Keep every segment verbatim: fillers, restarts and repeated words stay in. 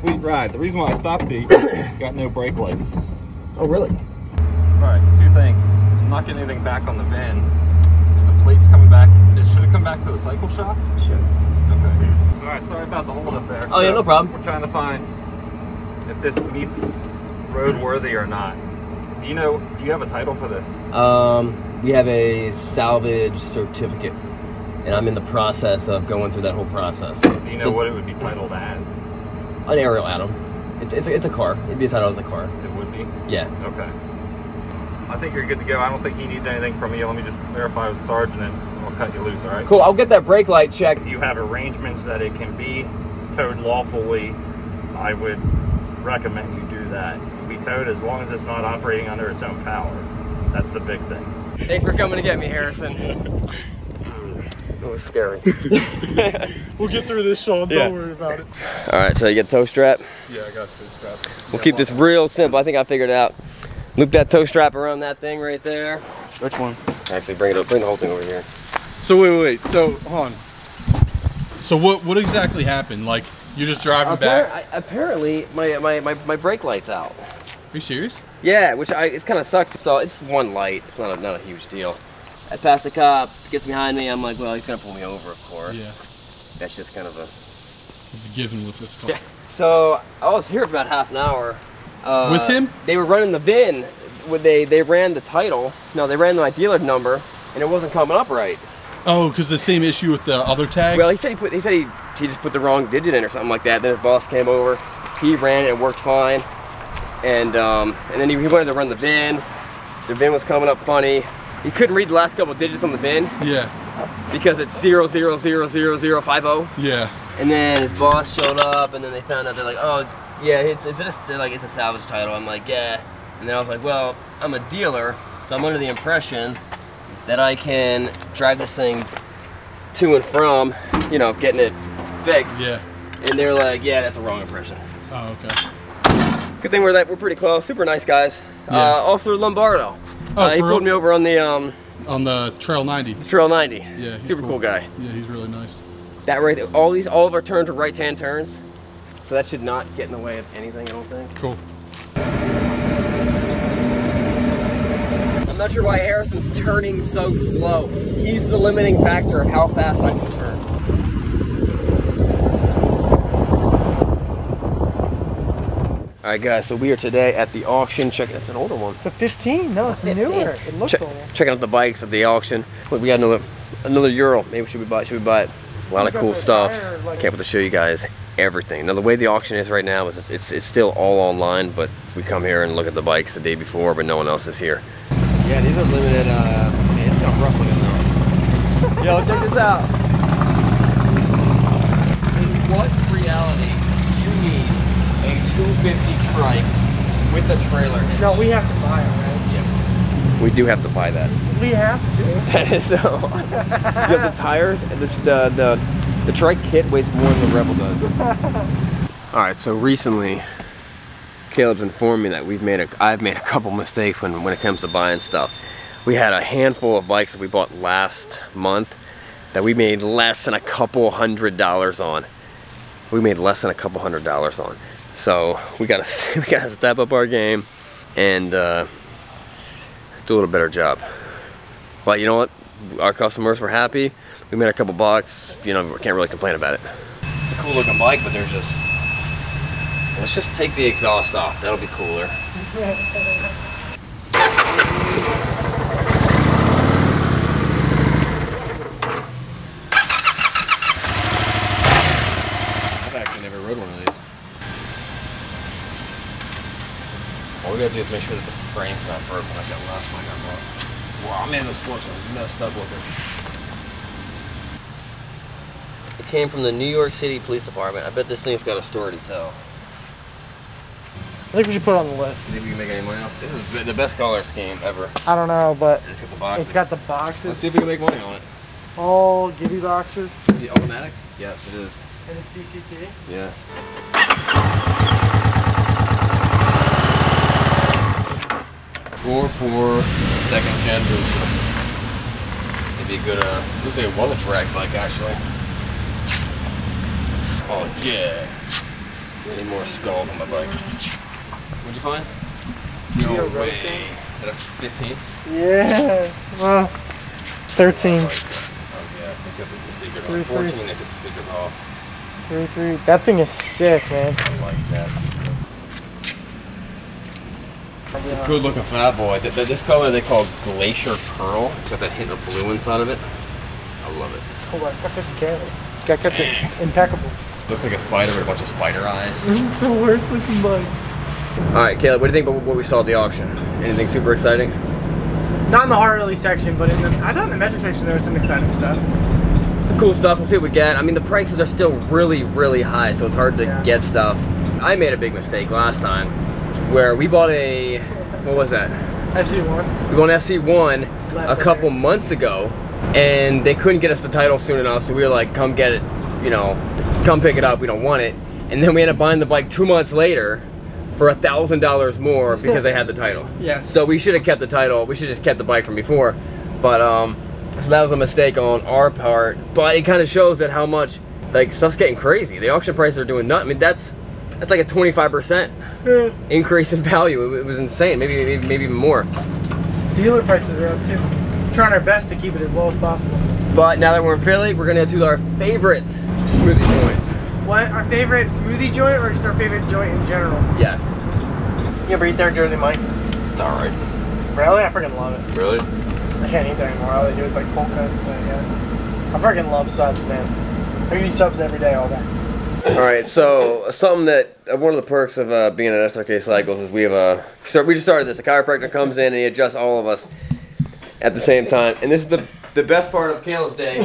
Sweet ride. The reason why I stopped the got no brake lights. Oh, really? Sorry, two things. I'm not getting anything back on the van. And the plate's coming back. It should have come back to the cycle shop? It should. Okay. All right, sorry about the hold up there. Oh, so yeah, no problem. We're trying to find if this meets roadworthy or not. Do you know, do you have a title for this? Um, we have a salvage certificate. And I'm in the process of going through that whole process. Do you know so, what it would be titled as? An Ariel Atom. It, it's, a, it's a car. It'd be titled as a car. It would be? Yeah. Okay. I think you're good to go. I don't think he needs anything from you. Let me just verify with Sergeant and I'll cut you loose, all right? Cool. I'll get that brake light checked. If you have arrangements that it can be towed lawfully, I would recommend you do that. Be towed as long as it's not operating under its own power. That's the big thing. Thanks for coming to get me, Harrison. It was scary. We'll get through this, Sean. Don't yeah. worry about it. All right, so you got a tow strap? Yeah, I got a tow strap. We'll yeah, keep this real simple. I think I figured it out. Loop that tow strap around that thing right there. Which one? Actually, bring it up. Bring the whole thing over here. So wait, wait, wait. So, hon. So what? What exactly happened? Like, you're just driving Appar back? I, apparently, my, my my my brake light's out. Are you serious? Yeah, which I it kind of sucks. So it's one light. It's not a, not a huge deal. I pass the cop, gets behind me, I'm like, well, he's gonna pull me over, of course. Yeah. That's just kind of a... It's a given with this car. Yeah. So, I was here for about half an hour. Uh, with him? They were running the V I N. They, they ran the title. No, they ran my dealer number, and it wasn't coming up right. Oh, because the same issue with the other tags? Well, he said he put, he said he, he just put the wrong digit in or something like that. Then his boss came over, he ran it, it worked fine. And, um, and then he, he wanted to run the V I N. The V I N was coming up funny. You couldn't read the last couple of digits on the V I N. Yeah. Because it's zero zero zero zero zero five zero. Yeah. And then his boss showed up, and then they found out they're like, oh, yeah, it's it's just like it's a salvage title. I'm like, yeah. And then I was like, well, I'm a dealer, so I'm under the impression that I can drive this thing to and from, you know, getting it fixed. Yeah. And they're like, yeah, that's the wrong impression. Oh, okay. Good thing we're that we're pretty close. Super nice guys. Yeah. Uh, Officer Lombardo. Oh, uh, he pulled me over on the um, on the Trail ninety. The Trail ninety. Yeah, he's super cool. cool guy. Yeah, he's really nice. That right, there, all these, all of our turns are right-hand turns, so that should not get in the way of anything, I don't think. Cool. I'm not sure why Harrison's turning so slow. He's the limiting factor of how fast I can turn. Alright guys, so we are today at the auction. Check it out, it's an older one. It's a fifteen, no, it's newer. It looks older. Checking out the bikes at the auction. Look, we got another another Ural. Maybe should we buy it? Should we buy it? A lot of cool stuff. Can't wait to show you guys everything. Now the way the auction is right now is it's it's still all online, but we come here and look at the bikes the day before, but no one else is here. Yeah, these are limited. Uh, man, it's got rough looking though. Yo, check this out. In what reality? A two fifty trike with a trailer hitch. No, we have to buy it, right? Yeah. We do have to buy that. We have to. That is so. You have the tires, the, the, the, the trike kit weighs more than the Rebel does. Alright, so recently, Caleb's informed me that we've made a, I've made a couple mistakes when, when it comes to buying stuff. We had a handful of bikes that we bought last month that we made less than a couple hundred dollars on. We made less than a couple hundred dollars on. So we gotta we gotta step up our game and uh, do a little better job. But you know what? Our customers were happy. We made a couple bucks. You know, we can't really complain about it. It's a cool looking bike, but there's just let's just take the exhaust off. That'll be cooler. I've actually never rode one of these. All we gotta do is make sure that the frame's not broken like that last one I got. Wow, man, those forks are messed up looking. It came from the New York City Police Department. I bet this thing's got a story to tell. I think we should put it on the list. Do you think we can make any money off? This is the best color scheme ever. I don't know, but it's got the boxes. It's got the boxes. Let's see if we can make money on it. All Gibby boxes. Is it automatic? Yes, it is. And it's D C T? Yes. Poor, poor second gen booster. It'd be a good, uh, looks like it was a drag bike actually. Oh yeah. Any more skulls on my bike. What'd you find? No way. Is that fifteen? Yeah. Well, thirteen. Oh, yeah. Except for the speakers. Three, fourteen, three. They took the speakers off. Three, three. That thing is sick, man. I like that. It's a good looking fat boy. This color they call Glacier Pearl. It's got that hint of blue inside of it. I love it. It's cool. It's got fifty K. It's got kept it impeccable. Looks like a spider with a bunch of spider eyes. It's the worst looking bike. Alright, Caleb, what do you think about what we saw at the auction? Anything super exciting? Not in the Harley section, but in the, I thought in the metric section there was some exciting stuff. Cool stuff. We'll see what we get. I mean, the prices are still really, really high, so it's hard to yeah. get stuff. I made a big mistake last time, where we bought a, what was that? F C one. We bought an F C one Glad a couple there. months ago, and they couldn't get us the title soon enough, so we were like, come get it, you know, come pick it up, we don't want it. And then we ended up buying the bike two months later for a thousand dollars more because they had the title. Yes. So we should have kept the title, we should have just kept the bike from before. But, um, so that was a mistake on our part, but it kind of shows that how much, like, stuff's getting crazy. The auction prices are doing nuts. I mean, that's, that's like a twenty-five percent yeah. increase in value. It, it was insane, maybe, maybe maybe even more. Dealer prices are up too. We're trying our best to keep it as low as possible. But now that we're in Philly, we're gonna do our favorite smoothie joint. What, our favorite smoothie joint or just our favorite joint in general? Yes. You ever eat there at Jersey Mike's? It's all right. Really? I freaking love it. Really? I can't eat there anymore. All they do is like cold cuts, but yeah. I freaking love subs, man. I eat subs every day all day. All right, so something that uh, one of the perks of uh, being at S R K Cycles is we have a so we just started this. A chiropractor comes in and he adjusts all of us at the same time, and this is the the best part of Caleb's day. I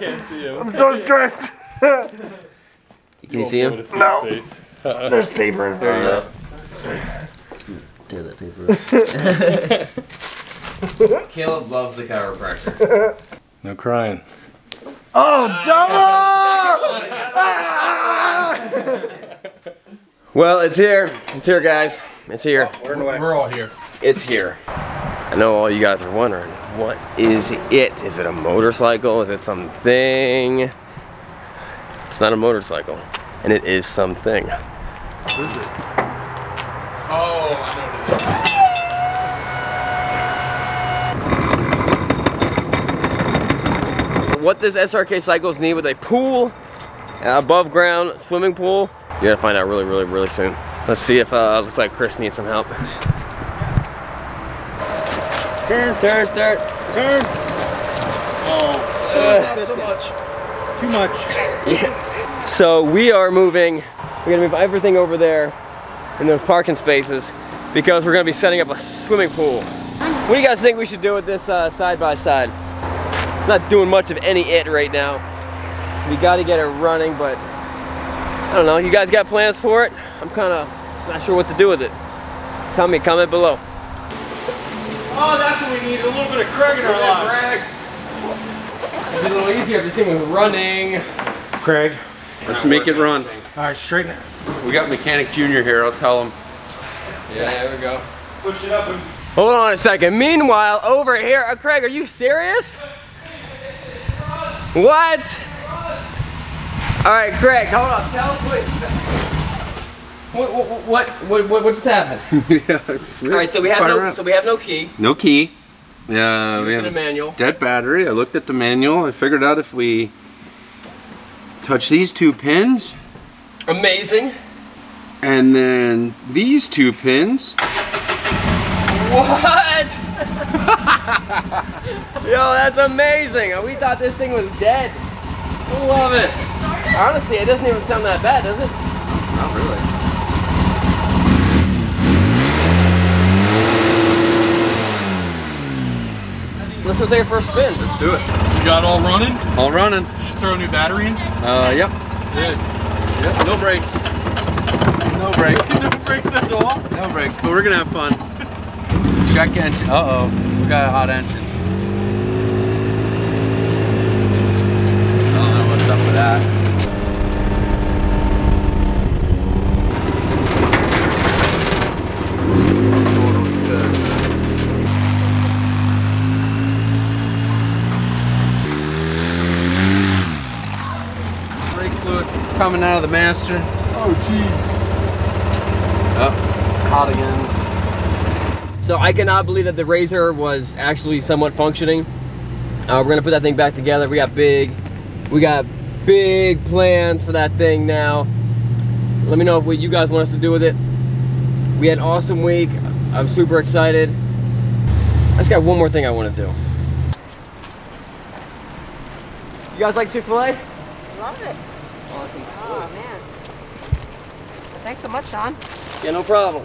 can't see him. I'm so stressed. Can you, you see him? See no. Face. There's paper in front of you. Tear that paper up. Caleb loves the chiropractor. No crying. Oh, double! Ah! Well, it's here. It's here, guys. It's here. Oh, we're, we're, we're all here. It's here. I know all you guys are wondering, what is it? Is it a motorcycle? Is it something? It's not a motorcycle, and it is something. What is it? Oh, I know what it is. What does S R K Cycles need with a pool, an above ground swimming pool? You gotta find out really, really, really soon. Let's see if uh, looks like Chris needs some help. Turn, turn, turn, turn. Oh, so, uh, not so much. Too much. Yeah. So we are moving. We're gonna move everything over there in those parking spaces because we're gonna be setting up a swimming pool. What do you guys think we should do with this uh, side by side? Not doing much of any it right now. We got to get it running, but I don't know. You guys got plans for it? I'm kind of not sure what to do with it. Tell me, comment below. Oh, that's what we need, a little bit of Craig in our lives. It'd be a little easier if this thing was running. Craig. Let's make it run. All right, straighten it. We got Mechanic Junior here, I'll tell him. Yeah, there we go. Push it up. And hold on a second. Meanwhile, over here, uh, Craig, are you serious? What? All right, Greg, hold on. Tell us what what what what what, what just happened? Yeah, all right, so we have no around. so we have no key. No key. Yeah, uh, we have a manual. Dead battery. I looked at the manual. I figured out if we touch these two pins. Amazing. And then these two pins. What? Yo, that's amazing. We thought this thing was dead. I love it. Honestly, it doesn't even sound that bad, does it? Not really. Let's go take it for a spin. Let's do it. So you got all running? All running. Just throw a new battery in? Uh, yep. Sick. Yep. No brakes. No brakes. No brakes at all? No brakes, but we're gonna have fun. Check engine. Uh-oh. We got a hot engine. I don't know what's up with that. Totally good. Brake coming out of the master. Oh, jeez. Oh, hot again. So I cannot believe that the Razor was actually somewhat functioning. Uh, we're going to put that thing back together. We got big, we got big plans for that thing now. Let me know what you guys want us to do with it. We had an awesome week. I'm super excited. I just got one more thing I want to do. You guys like Chick-fil-A? Love it. Awesome. Oh, man. Well, thanks so much, Sean. Yeah, no problem.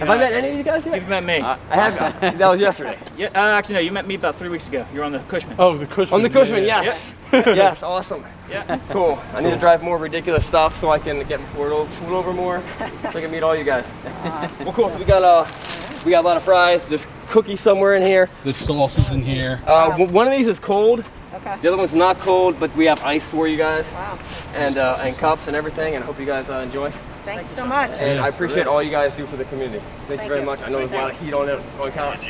Have uh, I met any of you guys yet? You've met me. Uh, I have. Uh, that was yesterday. Yeah, uh, actually, no, you met me about three weeks ago. You were on the Cushman. Oh, the Cushman. On the Cushman, yeah, yeah. Yes. Yeah. Yes, awesome. Yeah. Cool. I need to drive more ridiculous stuff so I can get pulled over more so I can meet all you guys. Uh, well, cool. So we got, uh, we got a lot of fries. There's cookies somewhere in here. There's sauces in here. Uh, wow. One of these is cold. Okay. The other one's not cold, but we have ice for you guys. Wow. And, uh, and cups and everything, and I hope you guys uh, enjoy. Thank, Thank you so much. And I appreciate all you guys do for the community. Thank, Thank you very you. much. I know there's a lot of heat on it on couch,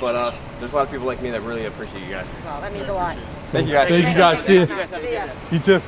but uh, there's a lot of people like me that really appreciate you guys. Well, that means a lot. Thank you guys. Thank you guys. See you. You too.